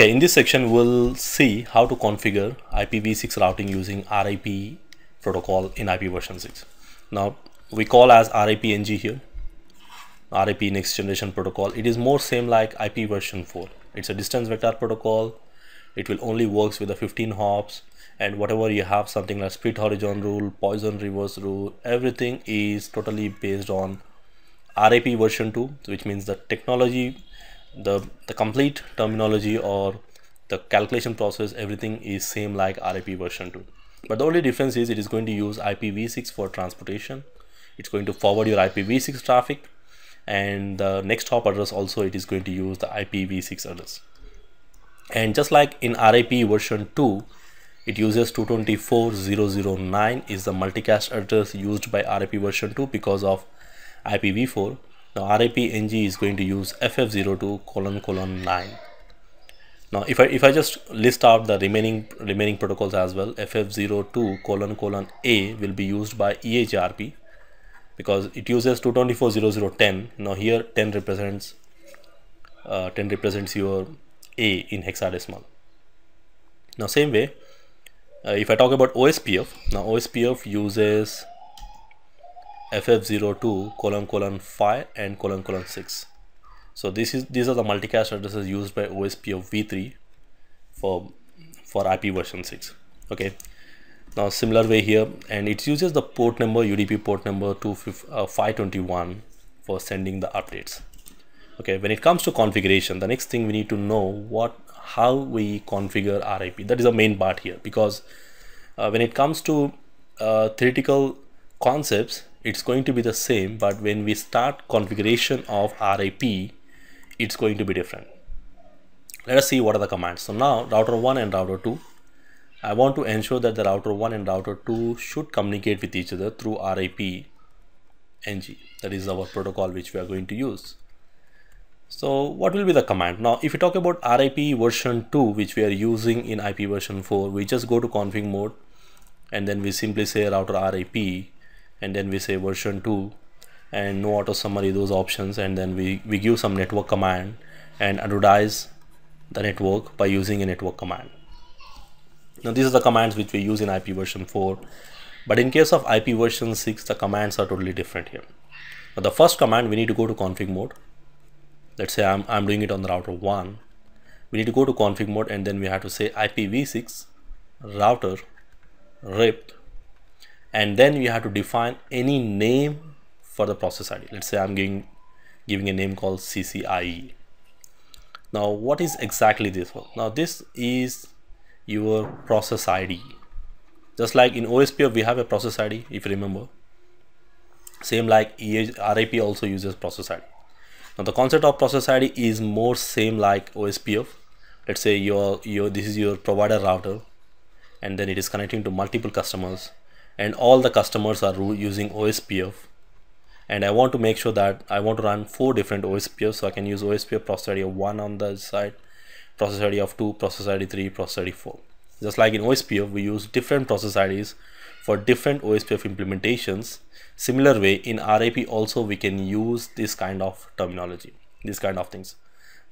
Okay, in this section we'll see how to configure IPv6 routing using RIP protocol in IP version 6. Now we call as RIPng here, RIP next generation protocol. It is more same like IP version 4. It's a distance vector protocol. It will only works with the 15 hops, and whatever you have, something like split horizon rule, Poisson reverse rule, everything is totally based on RIP version 2, which means the technology, the complete terminology or the calculation process, everything is same like RIP version 2. But the only difference is it is going to use IPv6 for transportation. It's going to forward your IPv6 traffic, and the next hop address also it is going to use the IPv6 address. And just like in RIP version 2, it uses 224.0.0.9 is the multicast address used by RIP version 2 because of IPv4. Now RIPng is going to use ff02::9. Now if I just list out the remaining protocols as well, ff02::A will be used by EHRP because it uses 224.0.0.10. Now here 10 represents your A in hexadecimal. Now same way, if I talk about OSPF, now OSPF uses ff02::5 and ::6. So these are the multicast addresses used by OSPF v3 for IP version 6. Okay, now similar way here, and it uses the port number, UDP port number 521 for sending the updates. Okay, when it comes to configuration, the next thing we need to know how we configure RIP. That is the main part here, because when it comes to theoretical concepts, it's going to be the same, but when we start configuration of RIP, it's going to be different. Let us see what are the commands. So now router 1 and router 2, I want to ensure that the router 1 and router 2 should communicate with each other through RIPng. That is our protocol which we are going to use. So what will be the command? Now if you talk about RIP version 2, which we are using in IP version 4, we just go to config mode and then we simply say router RIP, and then we say version 2 and no auto summary, those options, and then we give some network command and advertise the network by using a network command. Now these are the commands which we use in IP version 4, but in case of IP version 6 the commands are totally different here. Now the first command, we need to go to config mode. Let's say I'm doing it on the router 1. We need to go to config mode and then we have to say IPv6 router RIP, and then you have to define any name for the process ID. Let's say I'm giving a name called CCIE. Now what is exactly this one? Now this is your process ID. Just like in OSPF we have a process ID, if you remember. Same like RIP also uses process ID. Now the concept of process ID is more same like OSPF. Let's say this is your provider router, and then it is connecting to multiple customers, and all the customers are using OSPF, and I want to make sure that I want to run 4 different OSPFs, so I can use OSPF process ID of 1 on the side, process ID of 2, process ID 3, process ID 4. Just like in OSPF we use different process IDs for different OSPF implementations. Similar way in RIP also we can use this kind of terminology, this kind of things,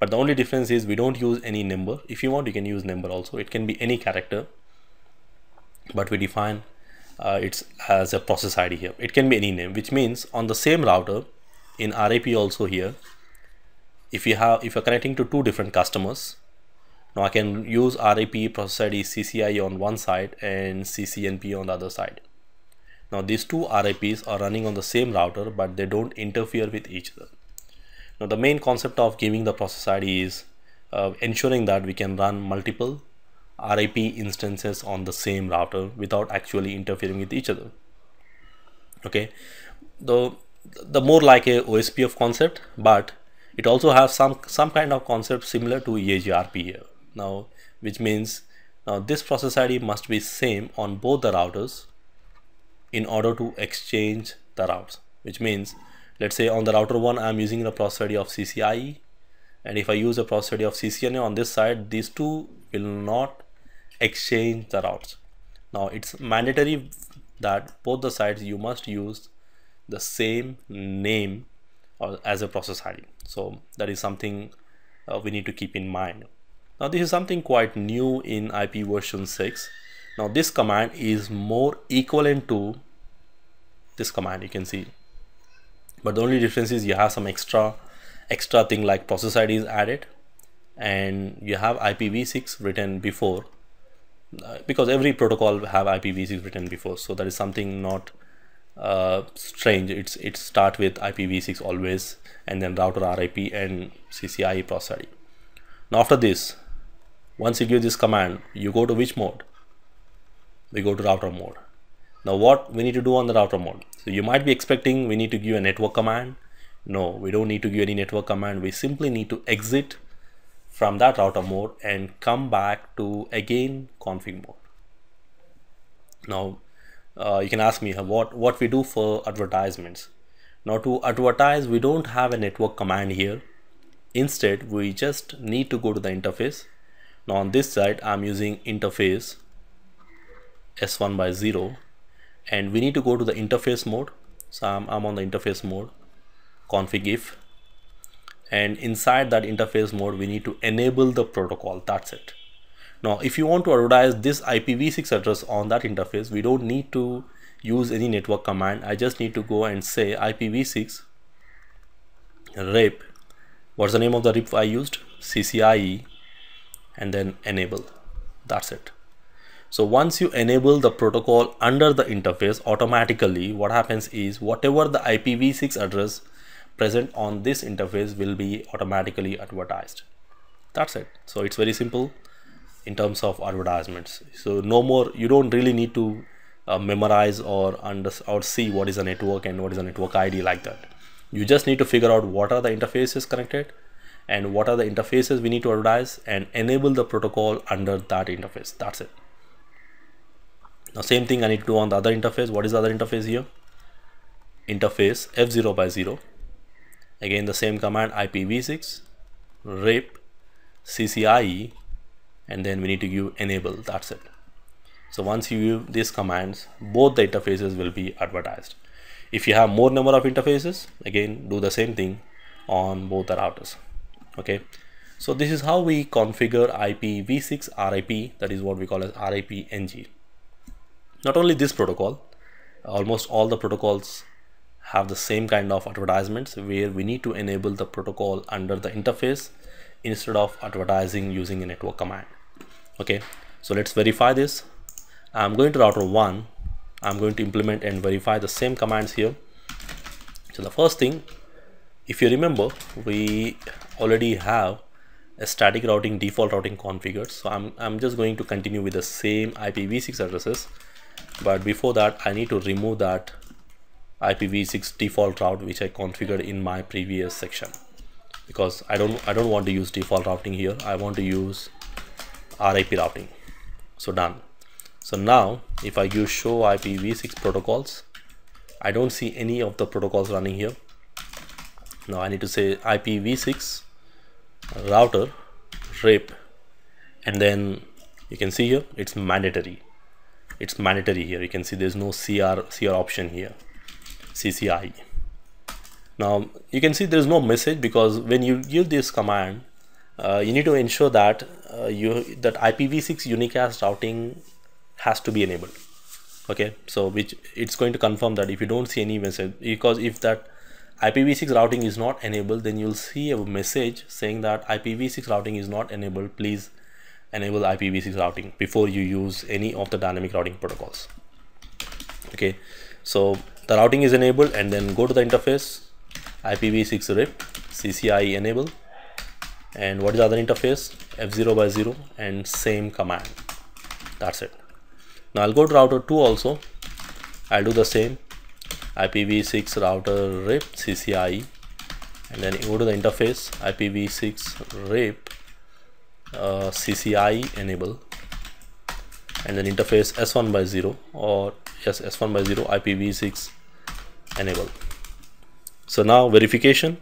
but the only difference is we don't use any number. If you want you can use number also, it can be any character, but we define it as a process ID here. It can be any name, which means on the same router in RIP also here, if you're connecting to 2 different customers, now I can use RIP process ID CCIE on one side and CCNP on the other side. Now these 2 RIPs are running on the same router, but they don't interfere with each other. Now the main concept of giving the process ID is ensuring that we can run multiple RIP instances on the same router without actually interfering with each other. Okay, the more like a OSPF concept, but it also has some kind of concept similar to EIGRP here. Now which means now this process ID must be same on both the routers in order to exchange the routes, which means let's say on the router 1 I'm using the process ID of CCIE, and if I use the process ID of CCNA on this side, these 2 will not exchange the routes. Now it's mandatory that both the sides you must use the same name or as a process ID, so that is something we need to keep in mind. Now this is something quite new in IP version 6. Now this command is more equivalent to this command, you can see, but the only difference is you have some extra thing like process ID is added, and you have IPv6 written before, because every protocol have IPv6 written before, so that is something not strange. It start with IPv6 always, and then router RIP and CCIE process ID. Now after this, once you give this command, you go to which mode? We go to router mode. Now what we need to do on the router mode? So you might be expecting we need to give a network command. No, we don't need to give any network command. We simply need to exit from that router mode and come back to again config mode. Now you can ask me what we do for advertisements. Now to advertise, we don't have a network command here. Instead, we just need to go to the interface. Now on this side, I'm using interface S1/0, and we need to go to the interface mode. So I'm on the interface mode, config if, and inside that interface mode, we need to enable the protocol. That's it. Now, if you want to advertise this IPv6 address on that interface, we don't need to use any network command. I just need to go and say IPv6 RIP. What's the name of the RIP I used? CCIE, and then enable. That's it. So once you enable the protocol under the interface, automatically what happens is whatever the IPv6 address present on this interface will be automatically advertised. That's it. So it's very simple in terms of advertisements. So no more, you don't really need to memorize or see what is a network and what is a network ID like that. You just need to figure out what are the interfaces connected and what are the interfaces we need to advertise, and enable the protocol under that interface. That's it. Now same thing I need to do on the other interface. What is the other interface here? Interface F0/0. Again the same command, IPv6, RIP, CCIE, and then we need to give enable. That's it. So once you give these commands, both the interfaces will be advertised. If you have more number of interfaces, again do the same thing on both the routers. Okay, so this is how we configure IPv6 RIP, that is what we call as RIPng. Not only this protocol, almost all the protocols have the same kind of advertisements where we need to enable the protocol under the interface instead of advertising using a network command. Okay, so let's verify this. I'm going to router 1. I'm going to implement and verify the same commands here. So the first thing, if you remember, we already have a static routing default routing configured. So I'm just going to continue with the same IPv6 addresses. But before that, I need to remove that IPv6 default route which I configured in my previous section, because I don't want to use default routing here. I want to use RIP routing. So done. So now if I give show IPv6 protocols, I don't see any of the protocols running here. Now I need to say IPv6 router RIP, and then you can see here it's mandatory. It's mandatory here. You can see there's no CR option here, CCIE. Now you can see there's no message, because when you give this command, you need to ensure that that IPv6 unicast routing has to be enabled. Okay, so which it's going to confirm that if you don't see any message, because if that IPv6 routing is not enabled, then you'll see a message saying that IPv6 routing is not enabled. Please enable IPv6 routing before you use any of the dynamic routing protocols. Okay, so the routing is enabled, and then go to the interface IPv6 RIP, CCIE enable, and what is the other interface? F0/0, and same command. That's it. Now I'll go to router 2 also. I'll do the same IPv6 router RIP CCIE, and then go to the interface IPv6 RIP CCIE enable, and then interface S1/0 or yes, S1/0 IPv6 enable. So now verification.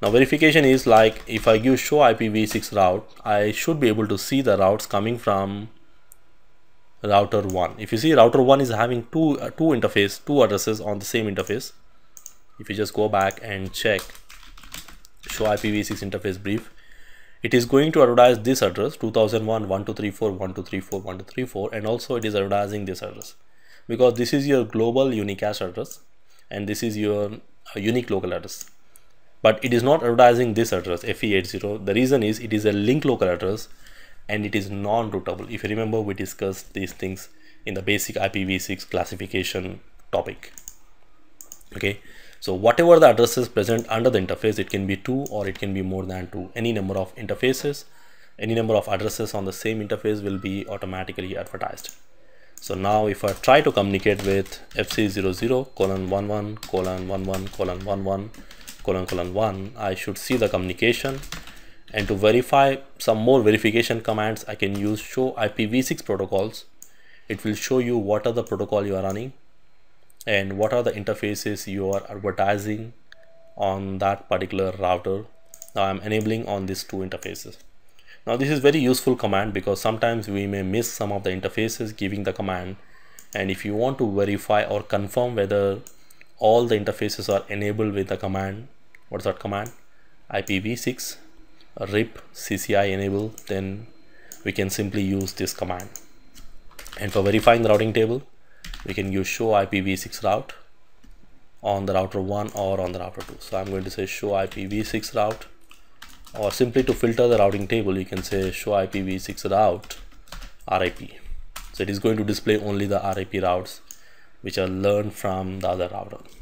Now verification is like if I give show IPv6 route, I should be able to see the routes coming from router 1. If you see, router 1 is having two addresses on the same interface. If you just go back and check show IPv6 interface brief, It is going to advertise this address 2001.123.4.123.4.123.4, and also it is advertising this address, because this is your global unicast address and this is your unique local address. But it is not advertising this address FE80. The reason is it is a link local address and it is non-routable. If you remember, we discussed these things in the basic IPv6 classification topic. Okay, so whatever the addresses present under the interface, it can be 2 or it can be more than 2. Any number of interfaces, any number of addresses on the same interface will be automatically advertised. So now if I try to communicate with FC00:11:11:11:11:1, I should see the communication. And to verify some more verification commands, I can use show IPv6 protocols. It will show you what are the protocol you are running and what are the interfaces you are advertising on that particular router. Now I'm enabling on these two interfaces. Now this is very useful command, because sometimes we may miss some of the interfaces giving the command, and if you want to verify or confirm whether all the interfaces are enabled with the command, what's that command? IPv6 RIP CCI enable, then we can simply use this command. And for verifying the routing table, we can use show IPv6 route on the router 1 or on the router 2. So I'm going to say show IPv6 route, or simply to filter the routing table, you can say show IPv6 route RIP. So it is going to display only the RIP routes which are learned from the other router.